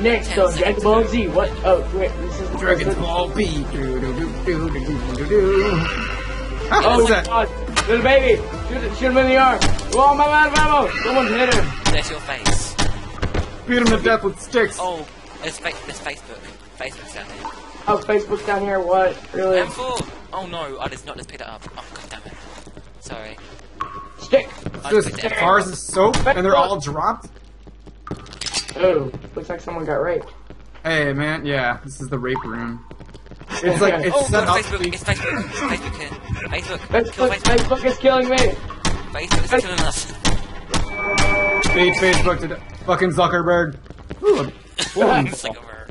Next on Dragon Ball Z, what? Oh, wait, this is Dragon Ball B. Oh my God, little baby, shoot him in the arm. Oh my God, Mamo, someone hit him. That's your face. Beat him to death with sticks. Oh, it's Facebook. Facebook's down here. Oh, Facebook's down here. What? Really? M4. Oh no, I just picked it up. Oh God damn it. Sorry. Stick. There's bars of soap, and they're all dropped. Oh, looks like someone got raped. Hey man, yeah, this is the rape room. It's like it's set up. Facebook, it's Facebook. Facebook here. Facebook is killing me. Facebook is killing us. Feed Facebook to fucking Zuckerberg. Ooh, Zuckerberg.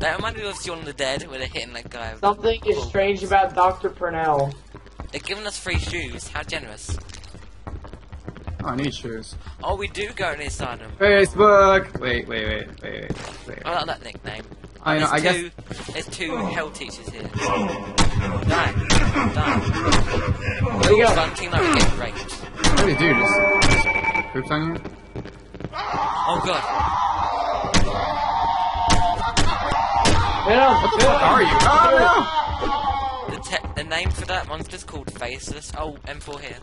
That reminded me of Shaun of the Dead, where they're hitting that guy. Something is strange about Dr. Purnell. They're giving us free shoes. How generous. Oh, I need shoes. Oh, we do go in the asylum. Facebook! Wait. I like that nickname. I know, I guess. There's two hell teachers here. Die. There you go. Bunting like we get raped. What do they do? Just poop on you? Oh, God. Yeah, what the fuck are you? Oh, no! The name for that monster's called Faceless. Oh, M4 here.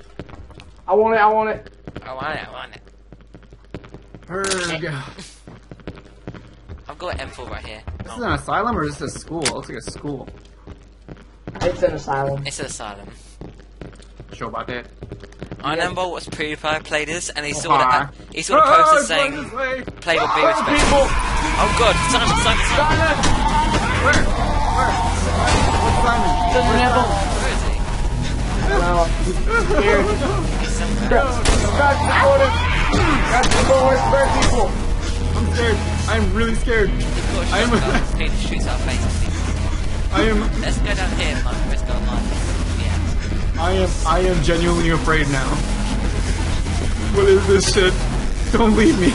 I want it. I want it. I've got an M4 right here. This is an asylum or is this a school? It looks like a school. It's an asylum. It's an asylum. Sure about that. I remember what PewDiePie played this and he saw that. He saw the poster saying, "Play with be respectful." Oh God! Simon! Where? Where's Simon? Where is he? Well, here. Guys, I'm scared. I'm really scared. I am. Let's go down here, man. Let's go, man. Yeah. I am genuinely afraid now. What is this shit? Don't leave me.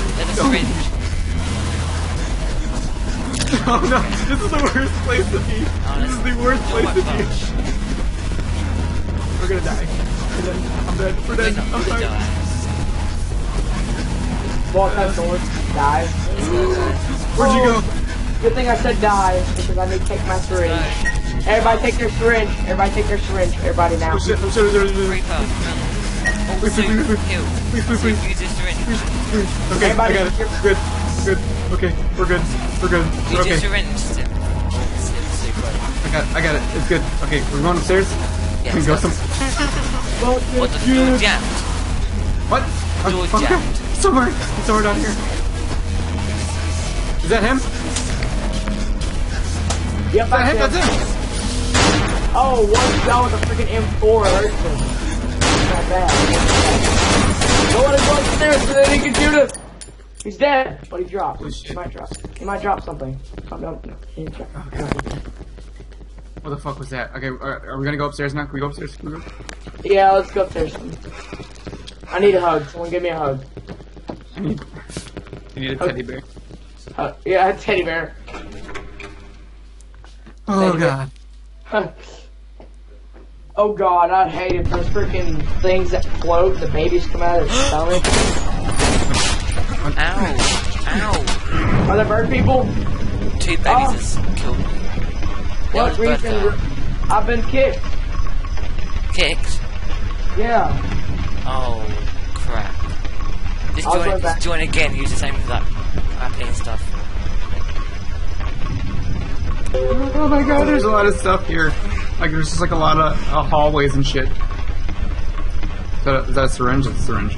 Oh no! This is the worst place to be. Honestly, this is the worst place to be. We're gonna die. I'm dead. I'm sorry. Walk that door. Die. Where'd you go? Good thing I said die, because I need to take my syringe. Everybody take your syringe. Everybody now. Please. Use your syringe. Okay, I got it. Good. Okay, we're good. Use your syringe. I got it. It's good. Okay, we're going upstairs. Yeah, we go what the door jammed? What? Door jammed. Somewhere down here. Is that him? Yep, that's him. Oh, one down with a freaking M4 hurts him. Not bad. Go on and go upstairs so that he can shoot us. He's dead, but he dropped. He might drop something. Oh, no. He didn't drop. Oh, what the fuck was that? Okay, are we gonna go upstairs now? Can we go upstairs? Yeah, let's go upstairs. I need a hug. Someone give me a hug. You need a teddy bear. Yeah, a teddy bear. Oh God. Oh God, I hate it. Those freaking things that float. The babies come out of their stomach. Ow! Are there bird people? Two babies killed me. What reason? I've been kicked. Kicked? Yeah. Oh, crap. Just join again, use the same for that and stuff. Oh my God, there's a lot of stuff here. Like, there's just like a lot of hallways and shit. Is that a syringe? It's a syringe.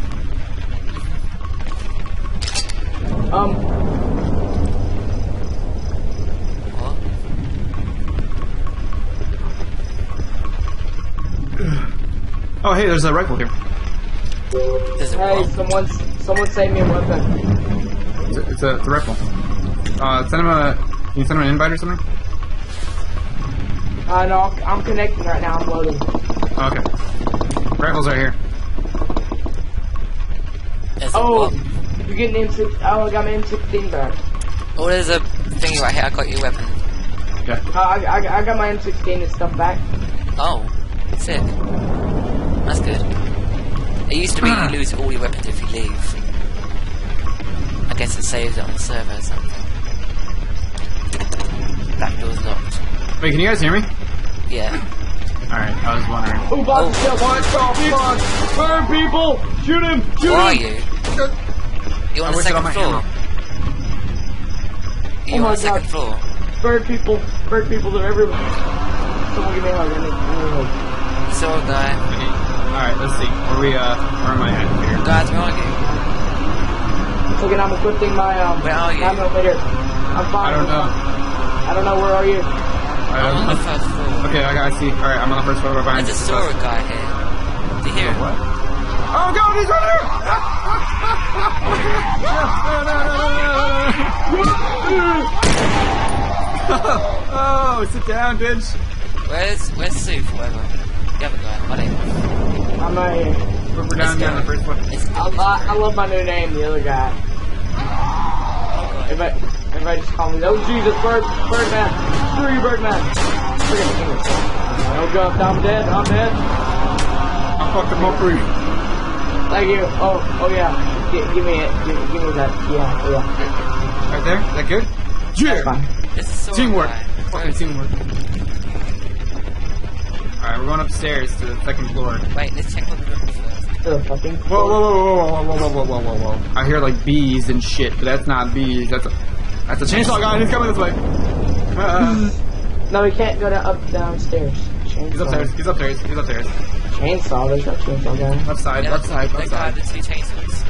Oh hey, there's a rifle here. Hey, someone save me a weapon. It's a rifle. Can you send him an invite or something? No, I'm connecting right now. I'm loading. Okay. Rifles are here. You're getting an M16. Oh, I got my M16 back. Oh, there's a thingy right here. I got your weapon. Yeah. I got my M16 and stuff back. Oh, sick. That's good. It used to be you lose all your weapons if you leave. I guess it saves it on the server or something. That door's locked. Wait, can you guys hear me? Yeah. Alright, I was wondering. Oh, Bob's still on! Burn people! Shoot him! Shoot him! Where are you? You're on the second floor. You're on the second floor. Bird people! Bird people are everywhere. Someone give me a hug. I need a guy. Okay. Alright, let's see. Where am I at here? Guys, where are you? Okay, I'm equipping my where are you? I'm over here. I'm fine. I don't know. I don't know. Where are you? I'm on the first floor. Okay, I see. All right, I'm on the first floor. I just saw a guy here. Do you hear him? What? Oh God, he's right here! Oh, sit down, bitch. Where's Sue? Whatever. The other guy. My name. I'm not here. We're down the first one. I love my new name. The other guy. Everybody just call me, oh Jesus, Birdman, screw you Birdman. Oh God, I'm dead. I fucked him up for you. Thank you, oh yeah, give me it, give me that, yeah. Right there, is that good? Yeah! It's teamwork, fucking teamwork. Alright, we're going upstairs to the second floor. Wait, let's check what the room is first. Whoa. I hear like bees and shit, but that's not bees. That's a chainsaw guy. He's coming this way. No, we can't go downstairs. Chainsaw. He's upstairs. Chainsaw. There's no chainsaw guy. Left side. There's two chainsaws.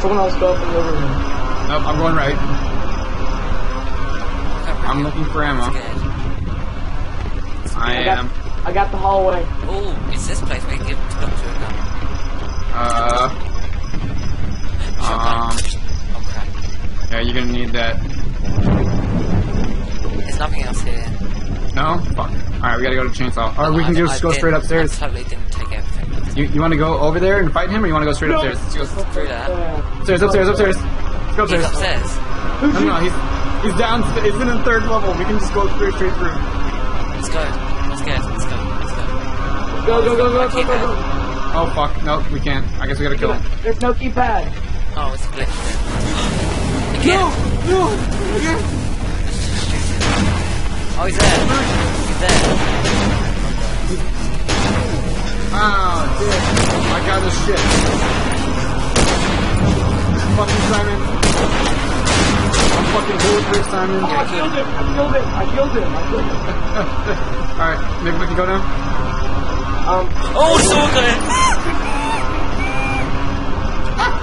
Someone else go up in the other room. Nope, I'm going right. I'm looking for ammo. I am. I got the hallway. Oh, it's this place where you give the doctor a gun. Oh crap. Yeah, you're gonna need that. There's nothing else here. No? Fuck. Alright, we gotta go to chainsaw. Or we can just go straight upstairs. I totally didn't take everything. You wanna go over there and fight him, or you wanna go straight upstairs? Let's go straight upstairs. Let's go upstairs. He's upstairs. No, he's downstairs. He's in the third level. We can just go straight through. Let's go. Let's go. Oh fuck, no, we can't. I guess we gotta kill him. There's no keypad. Oh, it's glitched. Again. No! Oh, he's there. Oh, dude. I got this shit. Fucking Simon. I'm fucking bulletproof, Simon. I killed him. Alright, maybe we can go down? Oh, so good!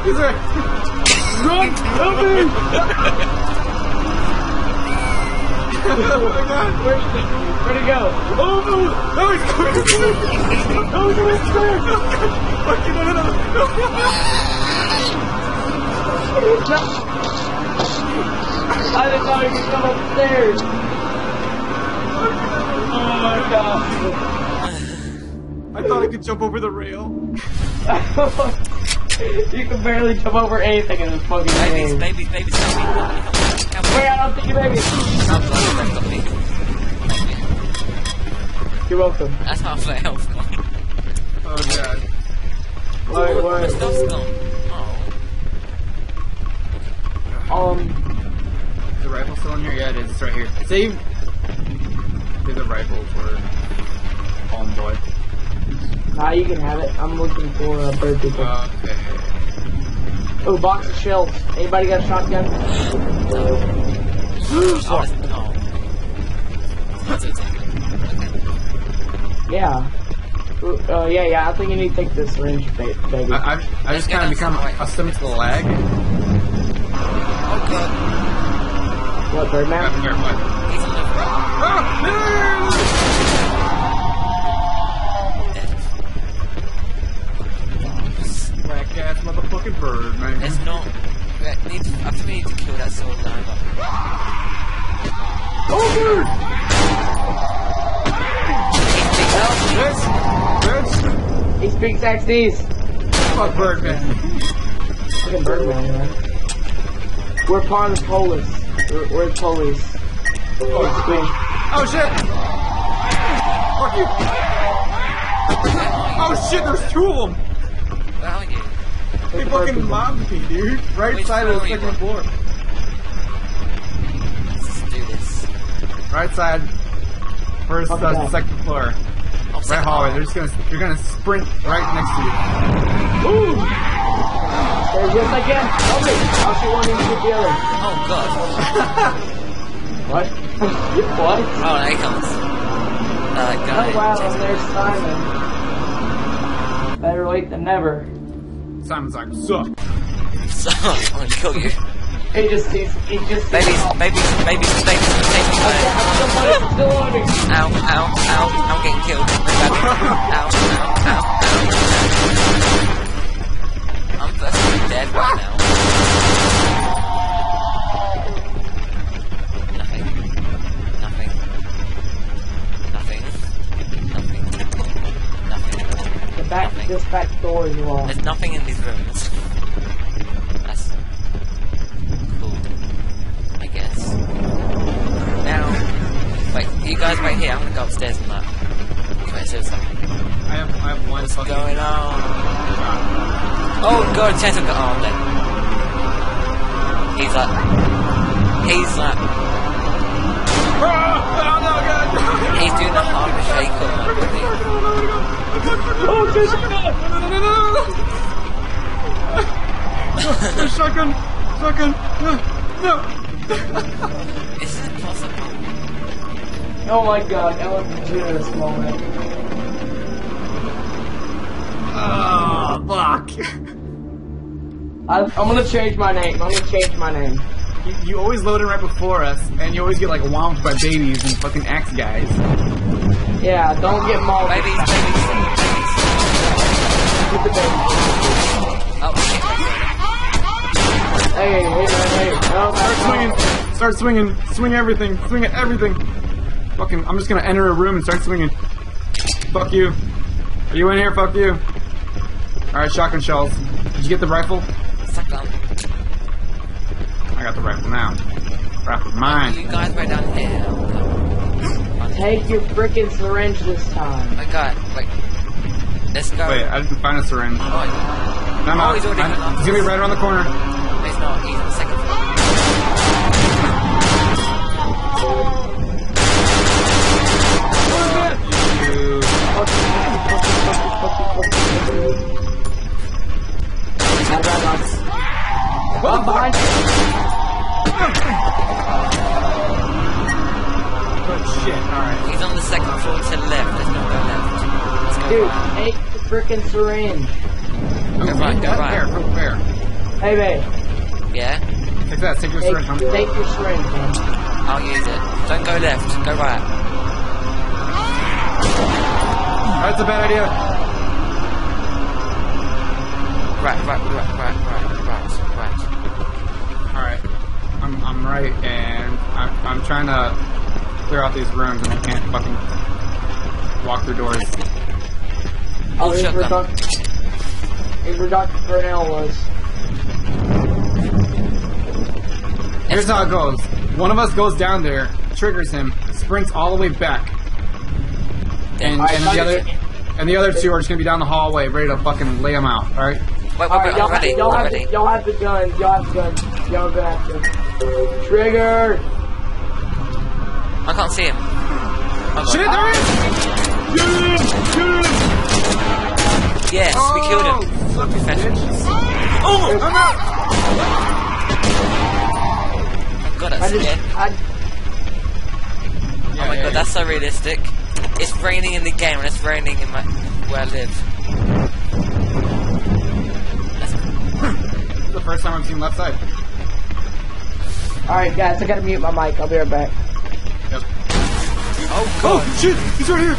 He's there! Run! Help me! Oh my God, where'd he go? Oh no! No, he's going to do it! No, he's going to do it! Fucking no! I didn't know he could come upstairs! Oh my God. I thought I could jump over the rail. You can barely jump over anything in this fucking game. Babies, wait, I don't think you babies. You're welcome. That's half the health gone. Oh God. Alright, why? My stuff's gone. Oh. Is the rifle still in here? Yeah, it is. It's right here. Save. The rifle for on boy. Nah, you can have it. I'm looking for a bird people. Okay. Oh, box of shells. Anybody got a shotgun? No. Yeah. Yeah, I think you need to take this syringe, baby. I just kind of become accustomed to the lag. Oh, God. What, Birdman? Black ass motherfucking bird, man. It's not. I think we need to kill that soul down. Oh, dude! Bitch! He speaks Axis. Fuck Birdman. Fucking Birdman, man. We're part of the police. We're police. Oh shit! Fuck you! Oh shit, there's two of them! Where are you? They fucking mobbed me, dude. Right side of the second floor. Let's just do this. Right side. First, second floor. Right hallway. They're just gonna, you're gonna sprint right next to you. Ooh! There he goes again. Help me. I'll shoot one into the other. Oh god. What? What? Oh, there he comes. God. Oh wow, there's Simon. Better late than never. Simon's like, suck. Suck. I'm gonna kill you. He just Baby, still on me. Ow, I'm getting killed. Ow. I'm basically dead right now. Nothing. This back door is wrong. There's nothing in these rooms. You guys wait here, I'm gonna go upstairs and look. Wait, seriously. I have one. What's going on? Oh god, Chance got armed then. He's like he's doing the hard shake on my body. Oh shit! Shotgun! No! This is impossible. Oh my god, I love this moment. Oh, fuck. I'm gonna change my name, You always load in right before us, and you always get like whomped by babies and fucking axe guys. Yeah, don't get mauled. Babies. Get the babies. Oh, shit. Hey. Oh, start swinging. Swing everything. Swing at everything. Fucking, I'm just gonna enter a room and start swinging. Fuck you. Are you in here? Fuck you. Alright, shotgun shells. Did you get the rifle? Suck up. I got the rifle now. Rifle's mine. You guys right down here. Take your frickin' syringe this time. I got, wait. Let's go. Wait, I didn't find a syringe. Oh, no, he's already gone. He's gonna be right around the corner. He's not, he's on the second floor. Oh shit, alright. He's on the second floor to the left, there's no go left. Dude, take the frickin' syringe. Go right. Where? Hey, babe. Yeah? Take that, take your syringe. Take your syringe, man. I'll use it. Don't go left, go right. That's a bad idea. Right. Alright. I'm right and I'm trying to clear out these rooms and I can't fucking walk through doors. Oh, shut up. Here's where Dr. Burnell was. Here's how it goes. One of us goes down there, triggers him, sprints all the way back. And the other two are just gonna be down the hallway, ready to fucking lay them out. All right. Wait, y'all have the guns. Y'all gonna have to trigger. I can't see him. Shit, there he is! Shoot him! Yes, we killed him. Fuck you, bitch. Oh! I'm out. I got us. Oh my god, that's so realistic. It's raining in the game, and it's raining in where I live. That's cool. This is the first time I've seen left side. Alright guys, I gotta mute my mic, I'll be right back. Yep. Oh god. Oh shit, he's right here,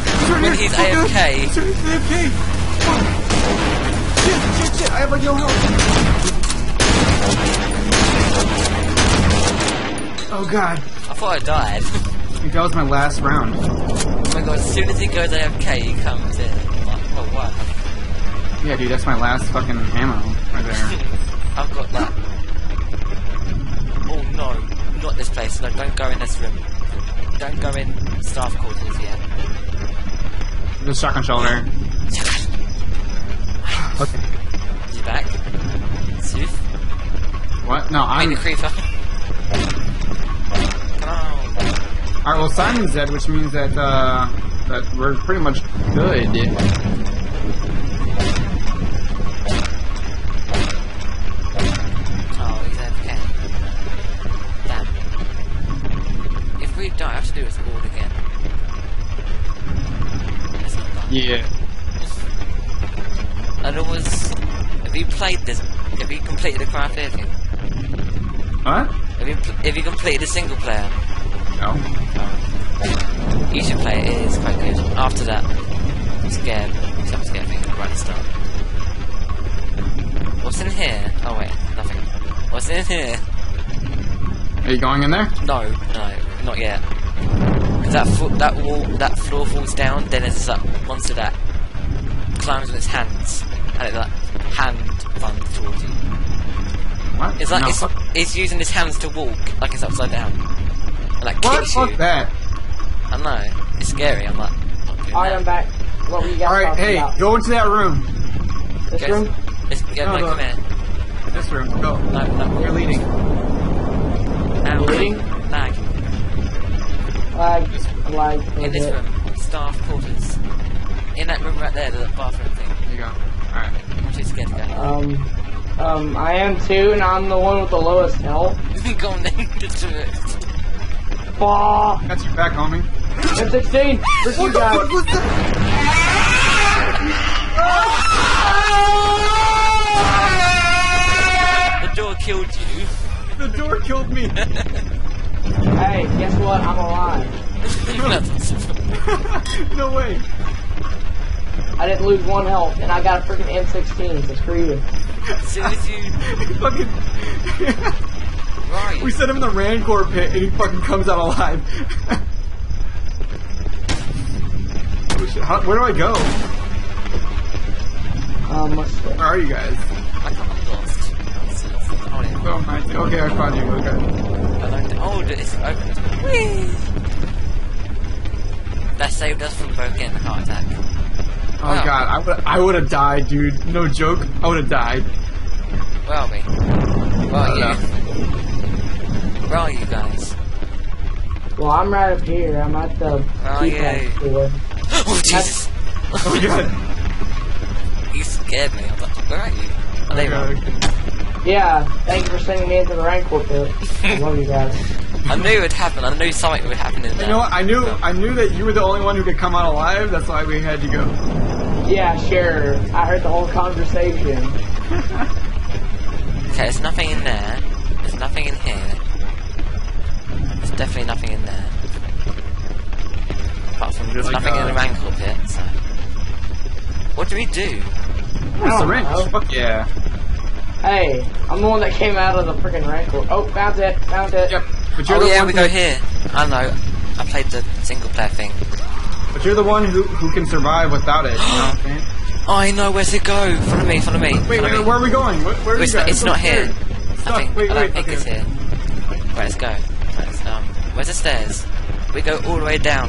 he's AFK. He's AFK. Oh. Shit, I have like no health. Oh god. I thought I died. I think that was my last round. Oh my god, as soon as he goes AFK, he comes in. Oh, what? Yeah, dude, that's my last fucking ammo right there. I've got that. Oh no, not this place. No, don't go in this room. Don't go in staff quarters yet. The shotgun shoulder. Okay. You back? What? No, I'm... Maybe Creeper. Alright, well Simon's dead, which means that, that we're pretty much good. Oh, he's okay. Damn. If we die, I have to do this board again. That's not bad. Yeah. I'd always... Have you played this? Have you completed the Cryfair thing? Huh? Have you completed a single player? No. You should play it, it is quite good. After that, I'm scared. So I'm scared thinking right at the start. What's in here? Oh wait, nothing. What's in here? Are you going in there? No, no, not yet. Because that floor falls down, then there's that monster that climbs on its hands. And it's like, hand fun towards you. What? It's like, no, it's using his hands to walk, like it's upside down. And like what? Kicks you. Fuck that. I know. It's scary. I'm like, alright, I'm back. What were you guys Alright, hey, about? Go into that room. This room? No, come here. This room, go. No, you're leading. I'm leading? Lag. Lag. In this room. Staff quarters. In that room right there, the bathroom thing. There you go. Alright. I'm too scared to go. I am too, and I'm the one with the lowest health. Go named it to it. That's your back, homie. M16! This what the fuck was that? The door killed you. The door killed me. Hey, guess what? I'm alive. No way. I didn't lose one health, and I got a freaking M16, so screw you. As soon as you... fucking... Right. We sent him in the Rancor pit, and he fucking comes out alive. Where do I go? Where are you guys? I thought I'm lost. Oh, yeah. Oh, okay, I found you. Okay. Oh, it's open. Whee! That saved us from both getting a heart attack. Oh, wow. God, I would have died, dude. No joke, I would have died. Where are we? Where are you? Where are you guys? Well, I'm right up here. I'm at the... Oh, yeah. Oh, Jesus! Oh, God! You scared me. I'm like, where are you? Are they right? Yeah, thank you for sending me into the Rancor pit. I love you guys. I knew it would happen. I knew something would happen in there. You know what? I knew that you were the only one who could come out alive. That's why we had you go. Yeah, sure. I heard the whole conversation. Okay, there's nothing in there. There's nothing in here. There's definitely nothing in there. Apart from there's nothing in the Rancor pit, so... What do we do? It's the wrench, fuck yeah. Hey, I'm the one that came out of the frickin' Rancor. Oh, found it. Yep. But you're we go here. I know. I played the single-player thing. But you're the one who can survive without it, you know what I'm saying? I know where to go. Follow me. Wait, where are we going? Where are we going? It's not here. I don't think it's here. Right, let's go. Where's the stairs? We go all the way down.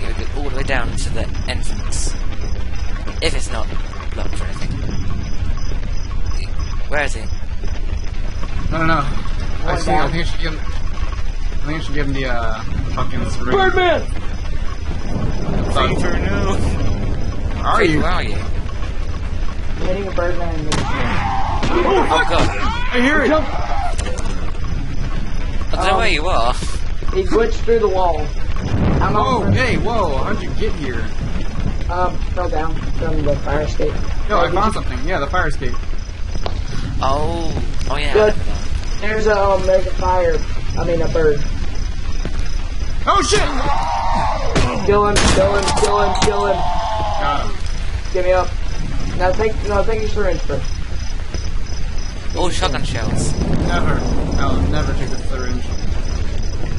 Yeah, we go all the way down to the entrance. If it's not blocked or anything. Where is he? No. I think I should give him the fucking spring. Birdman! Creeper, no! Where are you? I'm hitting a birdman in this game. Oh God! I hear it! I don't know where you are. He glitched through the wall. Whoa, how'd you get here? Fell down from the fire escape. No, I found something. Yeah, the fire escape. Oh yeah. Good. There's a fire. I mean, a bird. Oh shit! Kill him. Got him. Get me up. Now take your syringe first. Oh, shotgun shells. Never. I'll never take the syringe.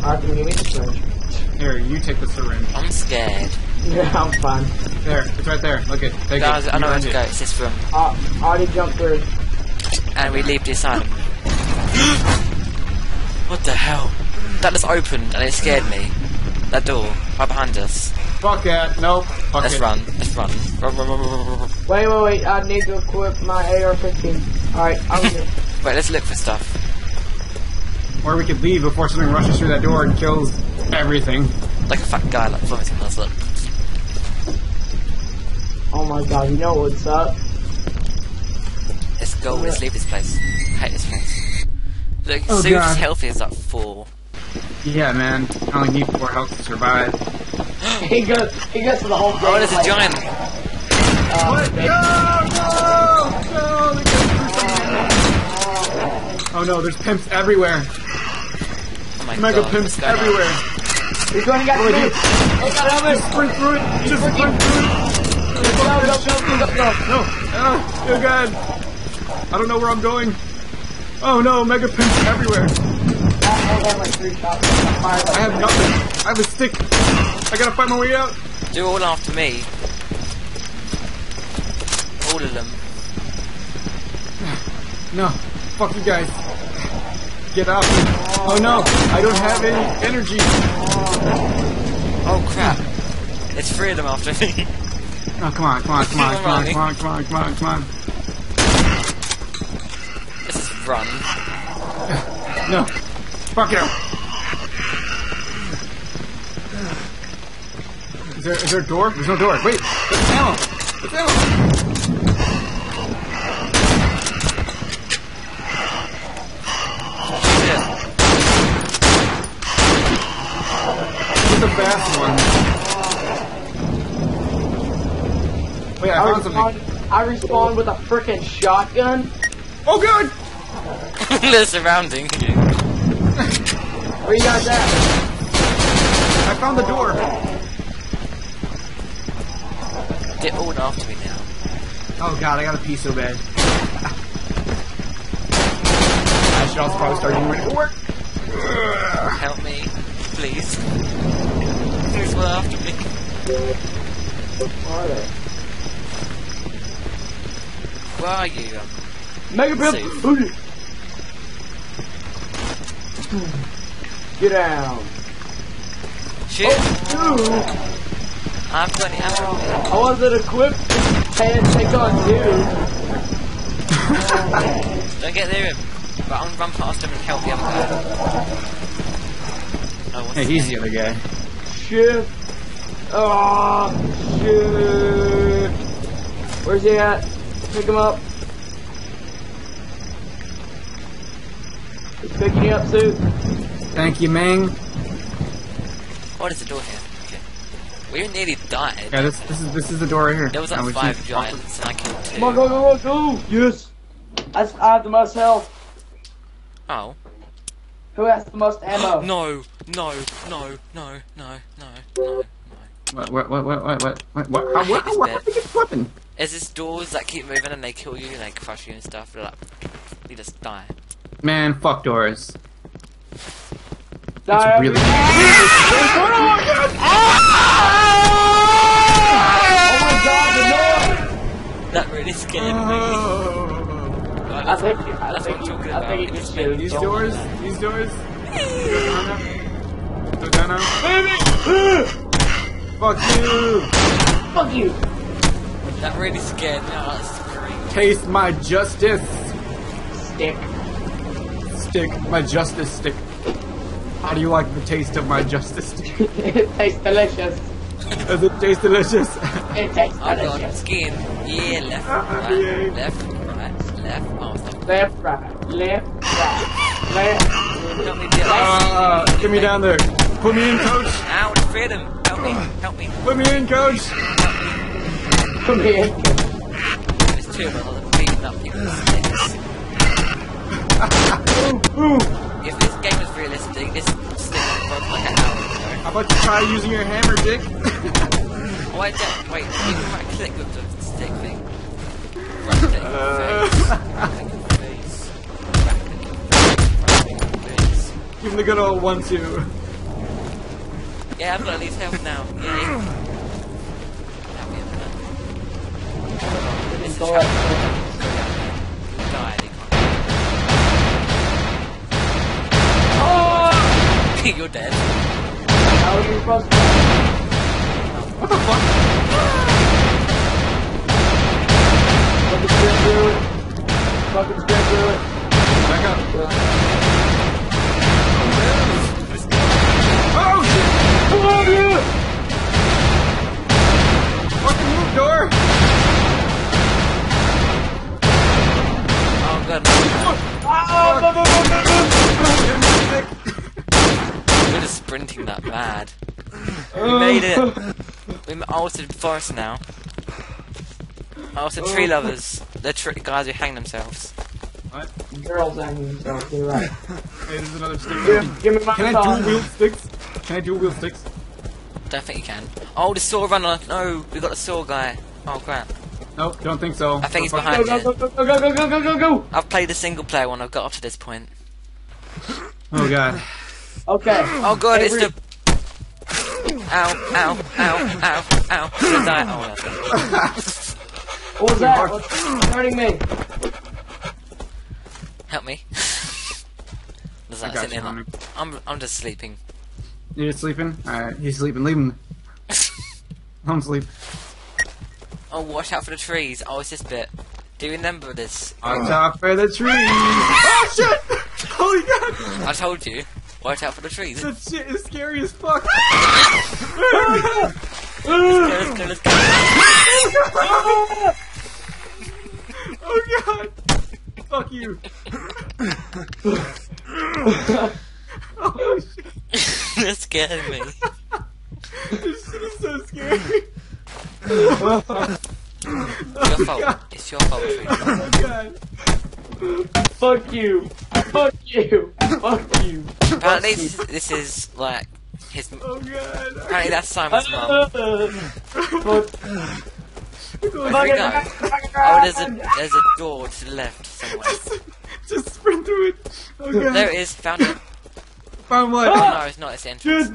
Alright, give me the syringe. Here, you take the syringe. I'm scared. Yeah, I'm fine. There, it's right there. Look it. Take it. I know where to go. It's this room. Already jumped through. And we leave the asylum. What the hell? That just opened and it scared me. That door, right behind us. Fuck it, no. Let's run. Wait, I need to equip my AR-15. Alright, I'll leave. Wait, let's look for stuff. Or we could leave before something rushes through that door and kills everything. Like a fat guy, like vomiting last look. Oh my god, you know what's up? Let's go, let's leave this place. I hate this place. Look, oh, Sue's health is like 4. Yeah, man. I only need 4 health to survive. he goes for the whole thing. Oh, there's a giant! What? No! Oh no, there's pimps everywhere. Oh my god, pimps everywhere. He's going to get pimps! Just sprint through it! Just sprint through it! No! Oh, good god! I don't know where I'm going. Oh no, mega pimps everywhere. I have nothing. I have a stick. I gotta find my way out. Do all after me. All of them. No. Fuck you guys. Get out. Oh no, I don't have any energy. Oh crap. It's 3 of them after me. Oh come on, come on, come on, come on, come on, come on, come on, come on. Let's just run. No. Fuck it. Is there a door? There's no door. Wait! It's ammo! It's ammo! It's a fast one. Wait, I found something. I respawned with a frickin' shotgun. Oh god! They're surrounding you. Where you guys at? I found the door. They're all after me now. Oh god, I gotta pee so bad. I should also probably start getting ready for work. Help me, please. There's one after me. Where are you? Mega Pimp! Get down! Shoot! Oh, I've got it out. I wasn't equipped to take on you. Don't get near him. But I'm gonna run past him and help the other guy. Hey, he's the other guy. Shit! Oh, shit! Where's he at? Pick him up. Picking you up, Sue. Thank you, Ming. What is the door here? Okay. We nearly died. Yeah, this is the door right here. There was like 5 giants, and I killed 2. Come on, go, go, go! Yes. I have the most health. Oh. Who has the most ammo? No, no, no, no, no, no, no. What happened to this weapon? Is this doors that keep moving and they kill you and they crush you and stuff? They're like, you just die. Man, fuck doors. That's really. Oh my god, the door! That really scared me. God, I think it just scared these doors. These doors. Go down now. Fuck you! Fuck you! That really scared me. That's great. Taste my justice. Stick. Stick, my justice stick. How do you like the taste of my justice stick? It tastes delicious. Does it taste delicious? It tastes delicious. Oh god, skin. Yeah, left, right, yeah. Left, right, left, oh, left, right, left, right, left. Help me, get me down there. Put me in, coach. Ow, freedom. Help me, help me. Put me in, coach. Put me in. There's 2 of them all beating up people. Ooh. If this game is realistic, this stick would work like an hour ago. How about you try using your hammer, Dick? Wait, you can click with the stick thing. Right click in the face. Right click in the face. Right click in the face. Give him the good old 1-2. Yeah, I've got at least health now. Yay. This is how die. You're dead. How are you supposed to? What the fuck? What did you do? Fucking stick to it. Back up. Oh shit! Come on, dude! Fucking move, door! Oh god. Oh, we're just sprinting that bad. We made it! We're outed forest now. Outed tree lovers. They're guys who hang themselves. What? Girls hang themselves, you're right. Hey, there's another stick. Give me my can I do wheel sticks? Can I do wheel sticks? Don't think you can. Oh, the saw runner. No, we got the saw guy. Oh, crap. Nope, don't think so. I think he's behind you. Go. I've played the single player one. I've got up to this point. Oh, God. Okay. Oh, God, it's the... Ow. I'm gonna die. Oh, no. What was that? What's hurting me? Help me. Does that sit in there? I'm just sleeping. You're sleeping? Alright, he's sleeping. Leave him. I'm asleep. Oh, watch out for the trees. Oh, it's this bit. Do you remember this? Watch out for the trees! Oh, shit! Holy God! I told you. Watch out for the trees. That shit is scary as fuck. Let's go. Oh god. Fuck you. Oh shit. That scared me. This shit is so scary. Your fault. It's your fault, tree. Oh god. Fuck you. Fuck you. Fuck you. Apparently this is like his. Oh god. Apparently that's Simon's mum. Where do we go? Oh, there's a door to the left somewhere. Just sprint through it. Oh god. There it is. Found it. Found what? Oh, no, it's not. It's the entrance.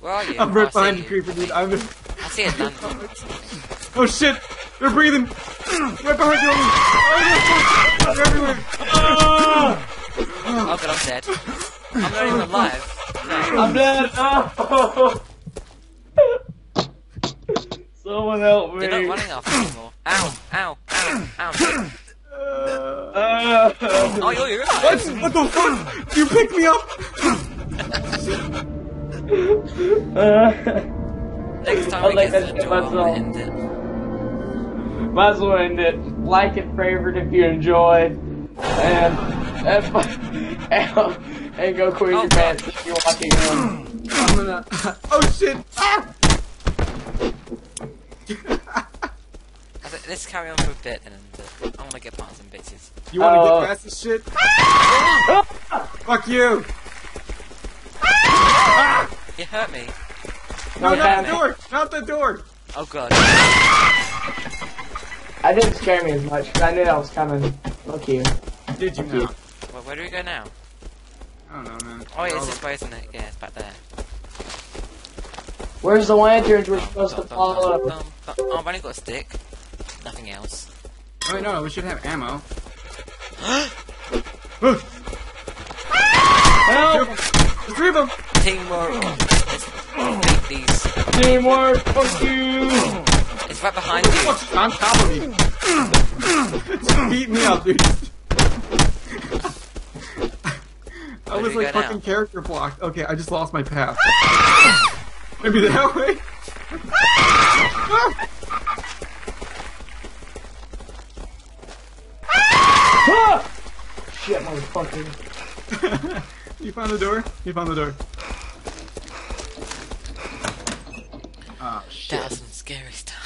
Where are you? I'm right behind you, creeper dude. I see it, man. Oh shit! They're breathing! Right behind you! Oh, they're everywhere! Oh god, I'm dead. I'm not even alive. No. I'm dead! Oh. Someone help me! They're not running after me anymore. Ow! Oh, you're alive! What the fuck? You picked me up! Next time we get to the door, we'll end it. Might as well end it. Like and favorite if you enjoyed. And go quit your pants if you're watching them. I'm gonna... Oh shit! Ah! Let's carry on for a bit and end it. I wanna get past some bitches. You wanna get past this shit? Fuck you! You hurt me. No, not the door! Not the door! Oh god. That didn't scare me as much, because I knew that was coming. Fuck you. Did you know? Well, where do we go now? I don't know, man. Oh, yeah, it's this way, isn't it? Yeah, it's back there. Where's the lanterns we're supposed to follow up? Oh, I've only got a stick. Nothing else. Oh, wait, no, we should have ammo. Help! There's three of them! Teamwork! Let's beat these. Teamwork! Fuck you! It's right behind you. On top of me. Just beat me up, dude. I was like fucking character blocked. Okay, I just lost my path. Maybe that way? Shit, motherfucker. You found the door? You found the door. Oh, shit. That was some scary stuff.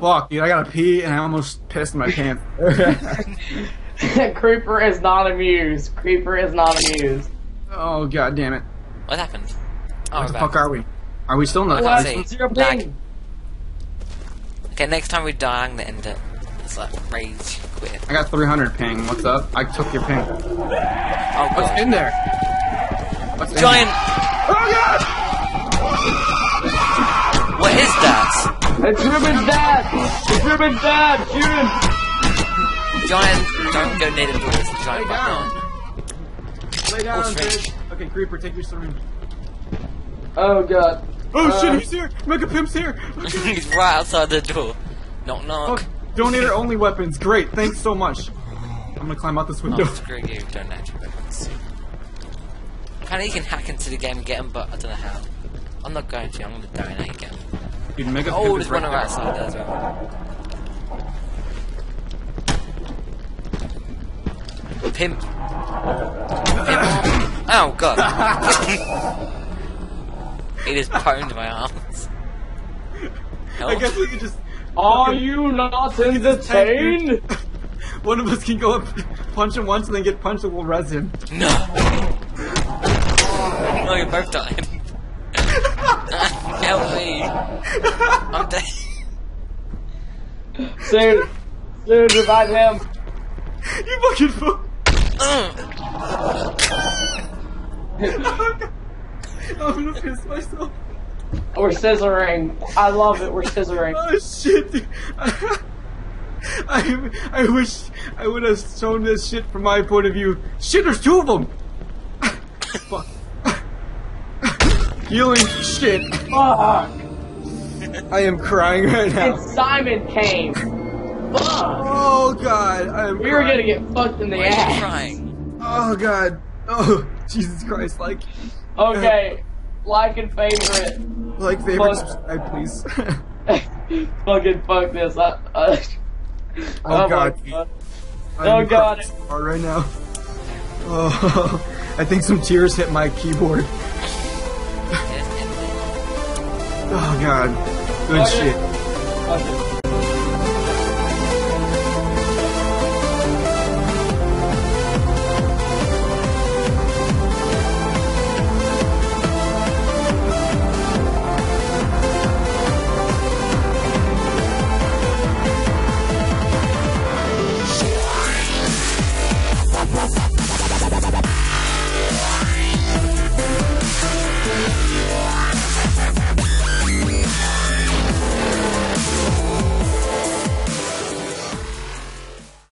Fuck, dude, I gotta pee and I almost pissed my pants. Creeper is not amused. Creeper is not amused. Oh, god damn it. What happened? Oh, where the fuck are we? Are we still in the house? Okay, next time we die, I'm gonna end it. It's like rage quit. I got 300 ping. What's up? I took your ping. Oh, god. What's in there? What's in there? Oh, god! What is that? It's Ruben's dad! It's Ruben's dad! Shoot him! John, don't go native to this giant button. Lay down, bitch. Okay, Creeper, take your sword. Oh, god. Oh shit, he's here! Mega Pimp's here! Okay. He's right outside the door. Don't knock. Oh, donator only weapons. Great, thanks so much. I'm gonna climb out this window. Oh, screw you, donator weapons. Apparently you can hack into the game and get him, but I don't know how. I'm not going to, I'm gonna donate again. Dude, Mega Pimp is right outside there as well. Pimp. Pimp. Oh god. It is pwned my arms. Help. I guess we could just... Are you not entertained? One of us can go up, punch him once, and then get punched, and we'll res him. No! No, you both died. Help me! I'm dead. Dude! Dude, revive him! You fucking fool! I'm gonna piss myself. We're scissoring. I love it. We're scissoring. Oh shit, dude. I wish I would have shown this shit from my point of view. Shit, there's two of them. Fuck. Healing shit. Fuck. I am crying right now. And Simon came. Fuck. Oh god, we were gonna get fucked in the ass. Why are you crying? Oh god. Oh Jesus Christ, like. Okay, like and favorite. Like, favorite, subscribe, please. Fucking fuck this. Oh god. Oh god. Right now. Oh, I think some tears hit my keyboard. Oh god. Good shit.